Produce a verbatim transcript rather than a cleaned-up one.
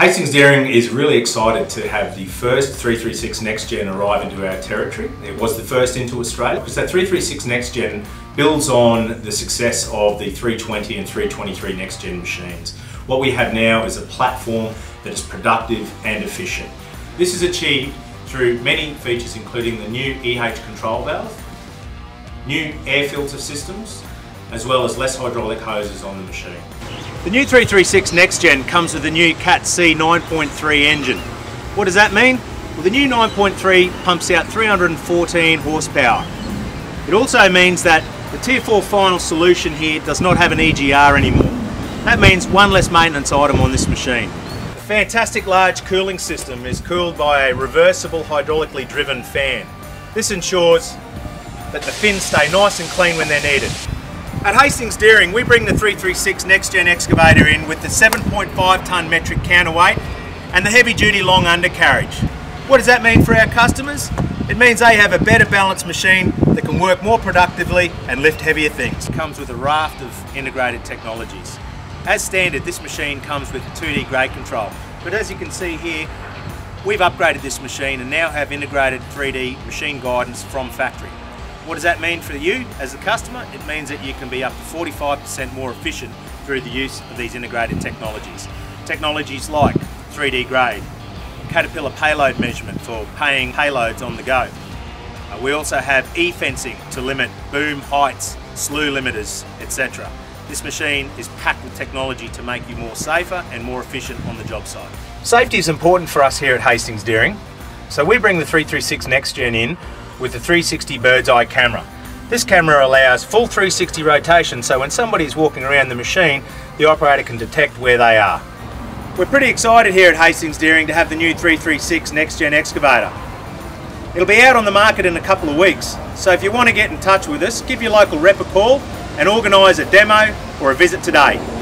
Hastings Deering is really excited to have the first three three six Next Gen arrive into our territory. It was the first into Australia because that three three six Next Gen builds on the success of the three twenty and three twenty-three Next Gen machines. What we have now is a platform that is productive and efficient. This is achieved through many features including the new E H control valve, new air filter systems, as well as less hydraulic hoses on the machine. The new three three six Next Gen comes with the new Cat C nine point three engine. What does that mean? Well, the new nine point three pumps out three hundred fourteen horsepower. It also means that the Tier four final solution here does not have an E G R anymore. That means one less maintenance item on this machine. The fantastic large cooling system is cooled by a reversible hydraulically driven fan. This ensures that the fins stay nice and clean when they're needed. At Hastings Deering, we bring the three three six Next Gen excavator in with the seven point five tonne metric counterweight and the heavy duty long undercarriage. What does that mean for our customers? It means they have a better balanced machine that can work more productively and lift heavier things. It comes with a raft of integrated technologies. As standard, this machine comes with two D grade control, but as you can see here, we've upgraded this machine and now have integrated three D machine guidance from factory. What does that mean for you as a customer? It means that you can be up to forty-five percent more efficient through the use of these integrated technologies. Technologies like three D grade, Caterpillar payload measurement for paying payloads on the go. Uh, we also have e-fencing to limit boom heights, slew limiters, et cetera. This machine is packed with technology to make you more safer and more efficient on the job site. Safety is important for us here at Hastings Deering. So we bring the three three six Next Gen in with the three sixty bird's eye camera. This camera allows full three sixty rotation, so when somebody's walking around the machine, the operator can detect where they are. We're pretty excited here at Hastings Deering to have the new three three six Next Gen excavator. It'll be out on the market in a couple of weeks, so if you want to get in touch with us, give your local rep a call and organise a demo or a visit today.